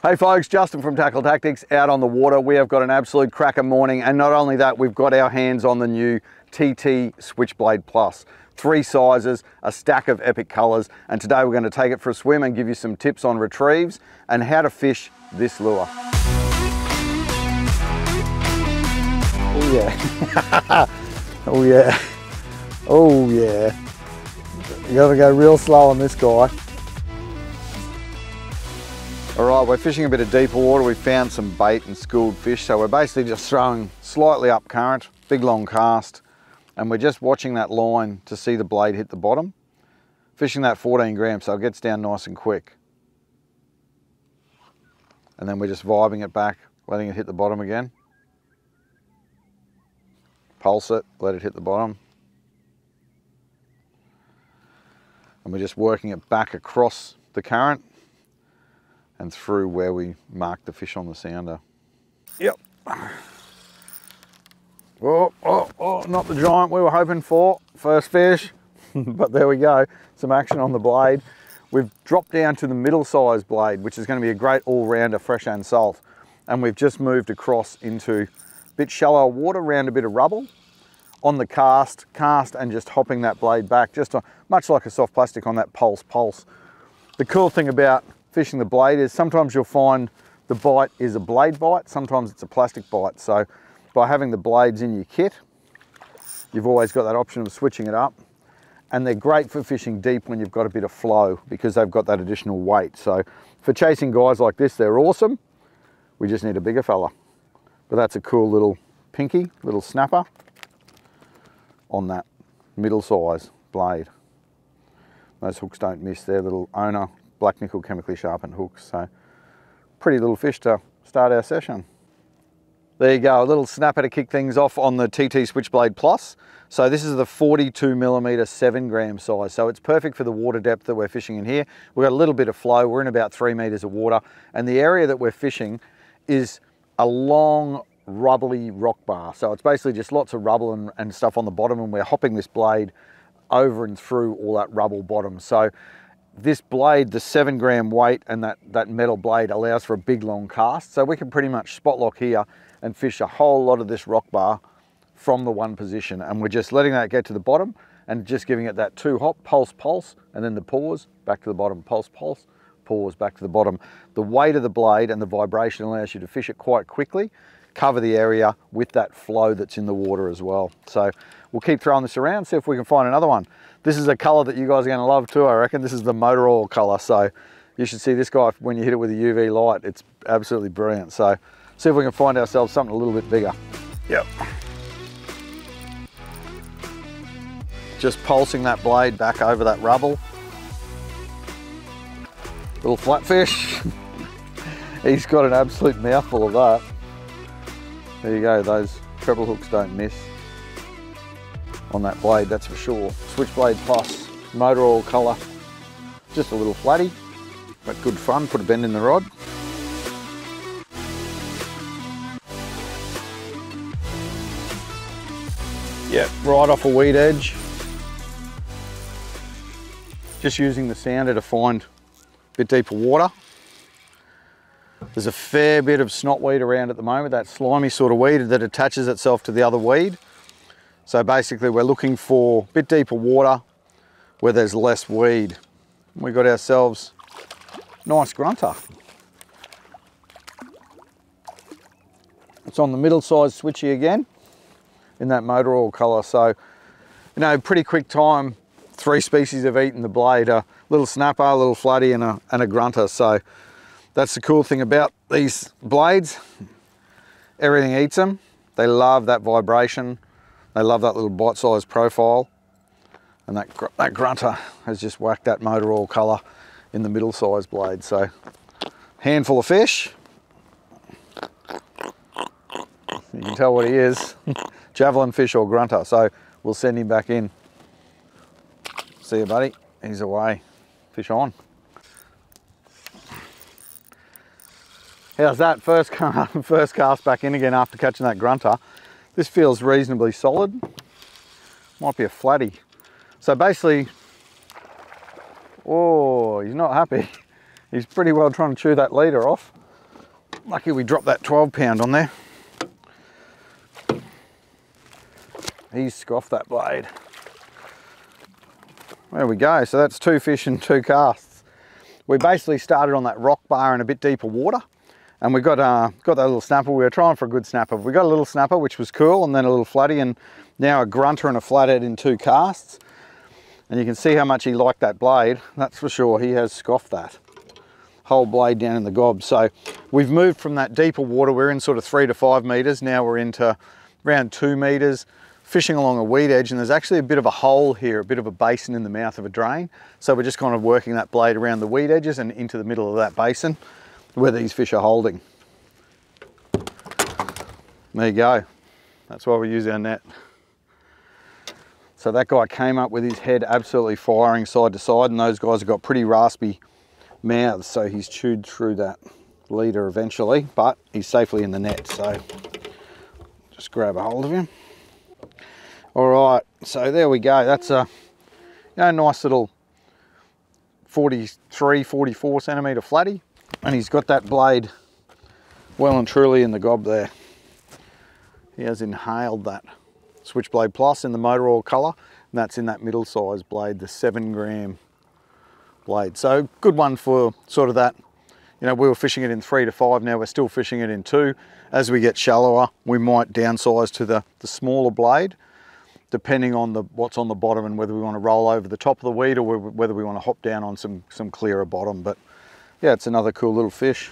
Hey folks, Justin from Tackle Tactics out on the water. We have got an absolute cracker morning, and not only that, we've got our hands on the new TT Switchblade Plus. 3 sizes, a stack of epic colors, and today we're going to take it for a swim and give you some tips on retrieves and how to fish this lure. Oh yeah. Oh yeah. Oh yeah. You gotta go real slow on this guy. All right, we're fishing a bit of deeper water. We found some bait and schooled fish, so we're basically just throwing slightly up current, big long cast, and we're just watching that line to see the blade hit the bottom. Fishing that 14 grams, so it gets down nice and quick. And then we're just vibing it back, letting it hit the bottom again. Pulse it, let it hit the bottom. And we're just working it back across the current and through where we mark the fish on the sounder. Yep. Oh, oh, oh, not the giant we were hoping for. First fish, but there we go. Some action on the blade. We've dropped down to the middle size blade, which is going to be a great all-rounder, fresh and salt. And we've just moved across into a bit shallower water, around a bit of rubble. On the cast and just hopping that blade back, just on, much like a soft plastic on that pulse. The cool thing about fishing the blade is sometimes you'll find the bite is a blade bite, sometimes it's a plastic bite. So by having the blades in your kit, you've always got that option of switching it up. And they're great for fishing deep when you've got a bit of flow because they've got that additional weight. So for chasing guys like this, they're awesome. We just need a bigger fella. But that's a cool little pinky, little snapper on that middle size blade. Those hooks don't miss, they're little Owner black nickel chemically sharpened hooks. So pretty little fish to start our session. There you go, a little snapper to kick things off on the TT Switchblade Plus. So this is the 42mm 7 gram size. So it's perfect for the water depth that we're fishing in here. We've got a little bit of flow. We're in about 3 meters of water. And the area that we're fishing is a long rubbly rock bar. So it's basically just lots of rubble and stuff on the bottom. And we're hopping this blade over and through all that rubble bottom. So this blade, the 7 gram weight and that metal blade allows for a big long cast. So we can pretty much spot lock here and fish a whole lot of this rock bar from the one position. And we're just letting that get to the bottom and just giving it that 2 hop, pulse, and then the pause, back to the bottom, pulse, pause, back to the bottom. The weight of the blade and the vibration allows you to fish it quite quickly, cover the area with that flow that's in the water as well. So we'll keep throwing this around, see if we can find another one. This is a color that you guys are gonna love too, I reckon. This is the motor oil color. So you should see this guy when you hit it with a UV light, it's absolutely brilliant. So see if we can find ourselves something a little bit bigger. Yep. Just pulsing that blade back over that rubble. Little flatfish. He's got an absolute mouthful of that. There you go, those treble hooks don't miss on that blade, that's for sure. Switchblade Plus, motor oil color. Just a little flatty, but good fun. Put a bend in the rod. Yeah, right off a weed edge. Just using the sounder to find a bit deeper water. There's a fair bit of snotweed around at the moment, that slimy sort of weed that attaches itself to the other weed. So basically we're looking for a bit deeper water where there's less weed. We got ourselves a nice grunter. It's on the middle size switchy again in that motor oil color. So, you know, pretty quick time, 3 species have eaten the blade, a little snapper, a little flatty and a grunter. So that's the cool thing about these blades. Everything eats them. They love that vibration. They love that little bite-sized profile. And that grunter has just whacked that motor oil color in the middle-sized blade. So, handful of fish. You can tell what he is. Javelin fish or grunter. So we'll send him back in. See you, buddy. He's away. Fish on. How's that? First cast back in again after catching that grunter. This feels reasonably solid. Might be a flatty. So basically, oh, he's not happy. He's pretty well trying to chew that leader off. Lucky we dropped that 12-pound on there. He scoffed that blade. There we go. So that's 2 fish and 2 casts. We basically started on that rock bar in a bit deeper water, and we got that little snapper. We were trying for a good snapper. We got a little snapper, which was cool, and then a little flatty, and now a grunter and a flathead in 2 casts. And you can see how much he liked that blade. That's for sure. He has scoffed that whole blade down in the gob. So we've moved from that deeper water. We're in sort of 3 to 5 meters. Now we're into around 2 meters, fishing along a weed edge. And there's actually a bit of a hole here, a bit of a basin in the mouth of a drain. So we're just kind of working that blade around the weed edges and into the middle of that basin where these fish are holding. There you go. That's why we use our net. So that guy came up with his head absolutely firing side to side, and those guys have got pretty raspy mouths, so he's chewed through that leader eventually, but he's safely in the net, so just grab a hold of him. All right, so there we go. That's a, you know, nice little 43, 44 centimetre flatty, and he's got that blade well and truly in the gob there. He has inhaled that Switchblade Plus in the motor oil colour, and that's in that middle size blade, the 7 gram blade. So good one for sort of that, you know, we were fishing it in 3 to 5, now we're still fishing it in 2. As we get shallower, we might downsize to the smaller blade, depending on what's on the bottom and whether we want to roll over the top of the weed or whether we want to hop down on some clearer bottom. But yeah, it's another cool little fish.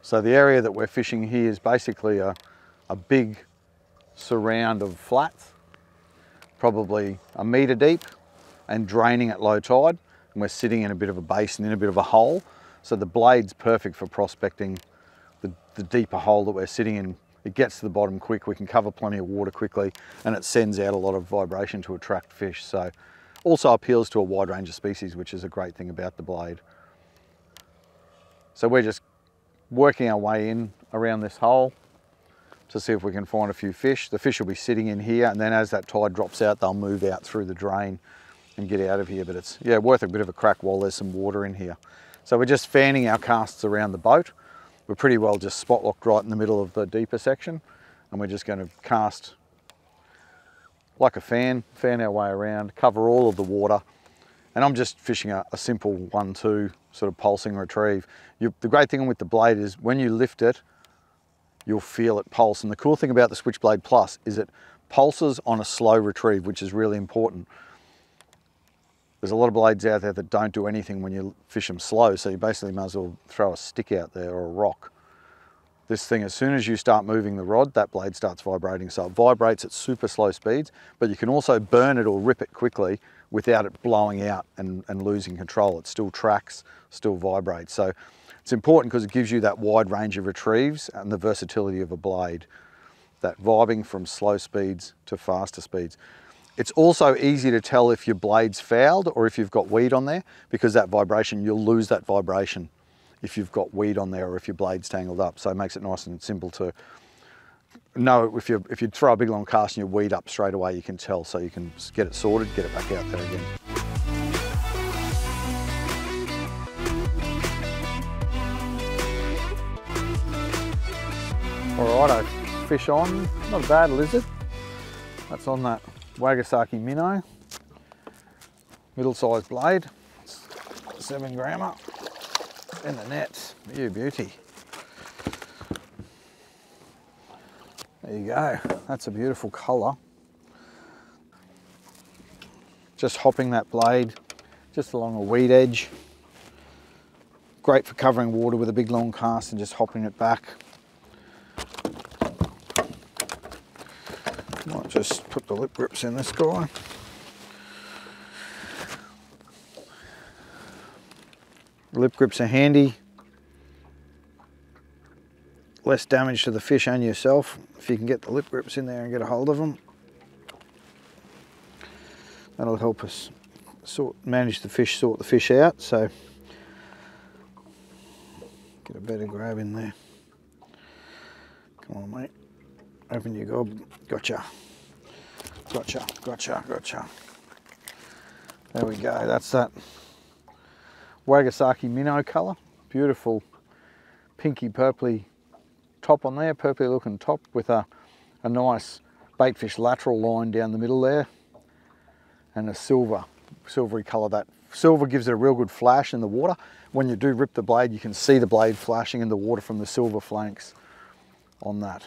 So the area that we're fishing here is basically a big surround of flats, probably 1 metre deep, and draining at low tide, and we're sitting in a bit of a basin, in a bit of a hole, so the blade's perfect for prospecting the deeper hole that we're sitting in. It gets to the bottom quick, we can cover plenty of water quickly, and it sends out a lot of vibration to attract fish, so also appeals to a wide range of species, which is a great thing about the blade. So we're just working our way in around this hole to see if we can find a few fish. The fish will be sitting in here, and then as that tide drops out, they'll move out through the drain and get out of here. But it's, yeah, worth a bit of a crack while there's some water in here. So we're just fanning our casts around the boat. We're pretty well just spot locked right in the middle of the deeper section, and we're just going to cast like a fan our way around, cover all of the water. And I'm just fishing a simple 1-2 sort of pulsing retrieve. The great thing with the blade is when you lift it, you'll feel it pulse. And the cool thing about the Switchblade Plus is it pulses on a slow retrieve, which is really important. There's a lot of blades out there that don't do anything when you fish them slow, so you basically might as well throw a stick out there or a rock. This thing, as soon as you start moving the rod, that blade starts vibrating. So it vibrates at super slow speeds, but you can also burn it or rip it quickly without it blowing out and losing control. It still tracks, still vibrates. So it's important because it gives you that wide range of retrieves and the versatility of a blade, that vibing from slow speeds to faster speeds. It's also easy to tell if your blade's fouled or if you've got weed on there, because that vibration, you'll lose that vibration if you've got weed on there or if your blade's tangled up. So it makes it nice and simple to know if you throw a big long cast and your weed up straight away, you can tell. So you can get it sorted, get it back out there again. Alrighto, fish on, not a bad lizard. That's on that Wagasaki Minnow, middle-sized blade, 7 grammer in the net, you beauty. There you go, that's a beautiful colour. Just hopping that blade just along a weed edge. Great for covering water with a big long cast and just hopping it back. Might just put the lip grips in this guy. Lip grips are handy. Less damage to the fish and yourself if you can get the lip grips in there and get a hold of them. That'll help us manage the fish, sort the fish out. So get a better grab in there. Come on, mate. Open your gob. Gotcha. Gotcha, gotcha, gotcha. There we go. That's that Wagasaki Minnow colour. Beautiful pinky purpley top on there, purpley looking top with a nice baitfish lateral line down the middle there, and a silvery colour. That silver gives it a real good flash in the water. When you do rip the blade, you can see the blade flashing in the water from the silver flanks on that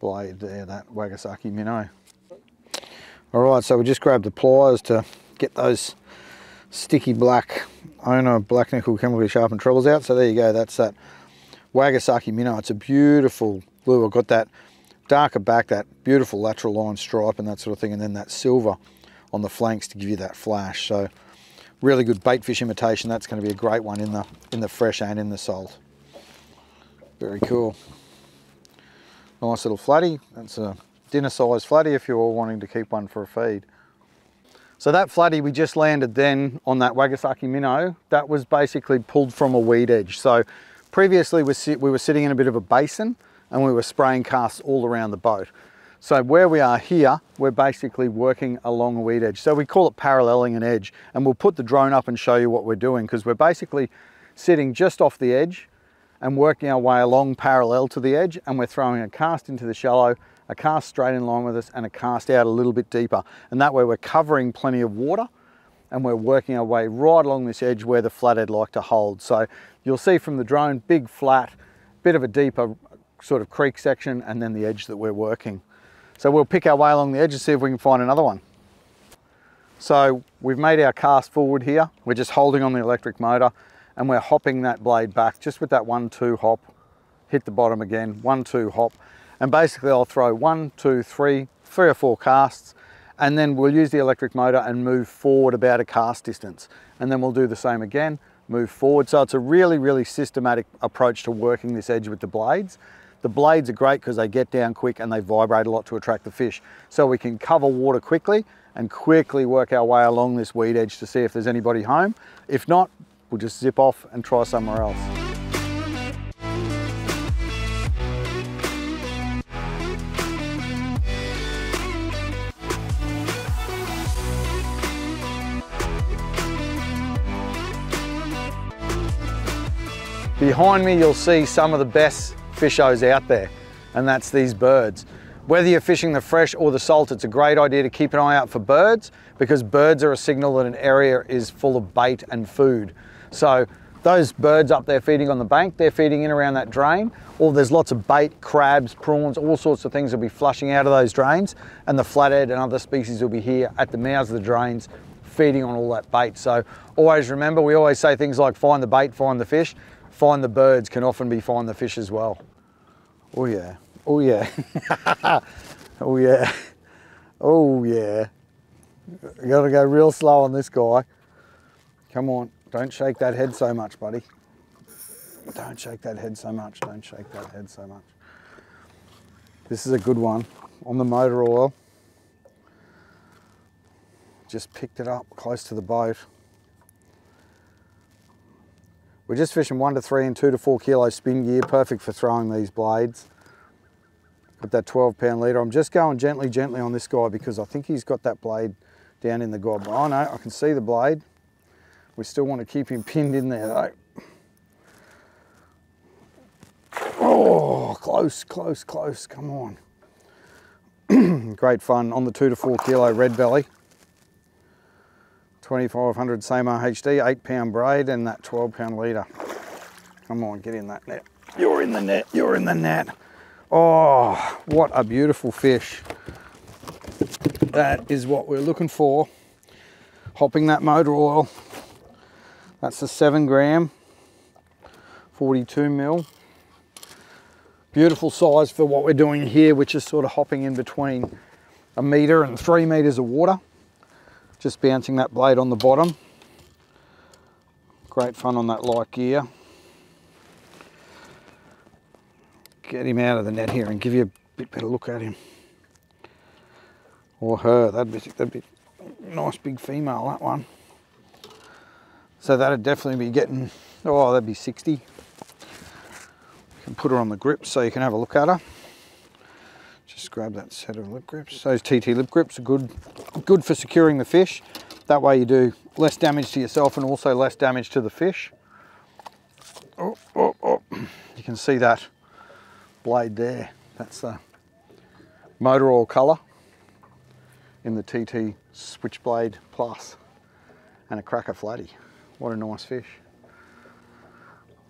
blade there, that Wagasaki minnow. All right, so we just grabbed the pliers to get those sticky black Owner black nickel chemically sharpened trebles out. So there you go, that's that Wagasaki minnow. It's a beautiful blue. I've got that darker back, that beautiful lateral line stripe and that sort of thing, and then that silver on the flanks to give you that flash. So really good bait fish imitation. That's going to be a great one in the fresh and in the salt. Very cool. Nice little flatty. That's a dinner size flatty if you're all wanting to keep one for a feed. So that flatty we just landed then on that Wagasaki minnow, that was basically pulled from a weed edge. So previously we were sitting in a bit of a basin and we were spraying casts all around the boat. So where we are here, we're basically working along a weed edge. So we call it paralleling an edge, and we'll put the drone up and show you what we're doing, because we're basically sitting just off the edge and working our way along parallel to the edge, and we're throwing a cast into the shallow, a cast straight in line with us, and a cast out a little bit deeper. And that way we're covering plenty of water and we're working our way right along this edge where the flathead like to hold. So you'll see from the drone, big flat, bit of a deeper sort of creek section, and then the edge that we're working. So we'll pick our way along the edge and see if we can find another one. So we've made our cast forward here. We're just holding on the electric motor and we're hopping that blade back just with that 1-2 hop, hit the bottom again, 1-2 hop. And basically I'll throw 1, 2, 3, 3 or 4 casts, and then we'll use the electric motor and move forward about a cast distance. And then we'll do the same again, move forward. So it's a really, really systematic approach to working this edge with the blades. The blades are great because they get down quick and they vibrate a lot to attract the fish. So we can cover water quickly and quickly work our way along this weed edge to see if there's anybody home. If not, we'll just zip off and try somewhere else. Behind me, you'll see some of the best fishos out there, and that's these birds. Whether you're fishing the fresh or the salt, it's a great idea to keep an eye out for birds, because birds are a signal that an area is full of bait and food. So those birds up there feeding on the bank, they're feeding in around that drain, or there's lots of bait, crabs, prawns, all sorts of things will be flushing out of those drains, and the flathead and other species will be here at the mouths of the drains feeding on all that bait. So always remember, we always say things like find the bait, find the fish. Find the birds can often be find the fish as well. Oh yeah, oh yeah, oh yeah, oh yeah. You gotta go real slow on this guy. Come on, don't shake that head so much, buddy. Don't shake that head so much, don't shake that head so much. This is a good one, on the motor oil. Just picked it up close to the boat. We're just fishing 1 to 3 and 2 to 4 kilo spin gear, perfect for throwing these blades. Got that 12-pound leader. I'm just going gently, gently on this guy because I think he's got that blade down in the gob. Oh no, I can see the blade. We still want to keep him pinned in there though. Oh, close, close, close, come on. Great fun on the 2 to 4 kilo red belly. 2500 SAMR HD, 8-pound braid, and that 12-pound leader. Come on, get in that net. You're in the net, you're in the net. Oh, what a beautiful fish. That is what we're looking for. Hopping that motor oil. That's a 7 gram, 42 mil. Beautiful size for what we're doing here, which is sort of hopping in between 1 meter and 3 meters of water. Just bouncing that blade on the bottom. Great fun on that light gear. Get him out of the net here and give you a bit better look at him. Or her, that'd be a nice big female, that one. So that'd definitely be getting, oh, that'd be 60. You can put her on the grip so you can have a look at her. Just grab that set of lip grips. Those TT lip grips are good for securing the fish. That way you do less damage to yourself and also less damage to the fish. Oh, oh, oh. can see that blade there. That's the motor oil colour in the TT Switchblade Plus, and a cracker flatty. What a nice fish.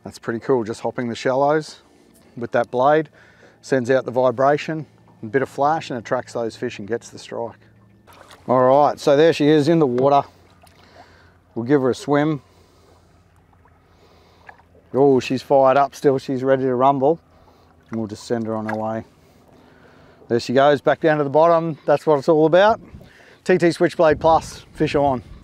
That's pretty cool, just hopping the shallows with that blade, sends out the vibration, a bit of flash, and attracts those fish and gets the strike. All right, so there she is in the water. We'll give her a swim. Oh, she's fired up still, she's ready to rumble. And we'll just send her on her way. There she goes, back down to the bottom. That's what it's all about. TT Switchblade Plus, fish on.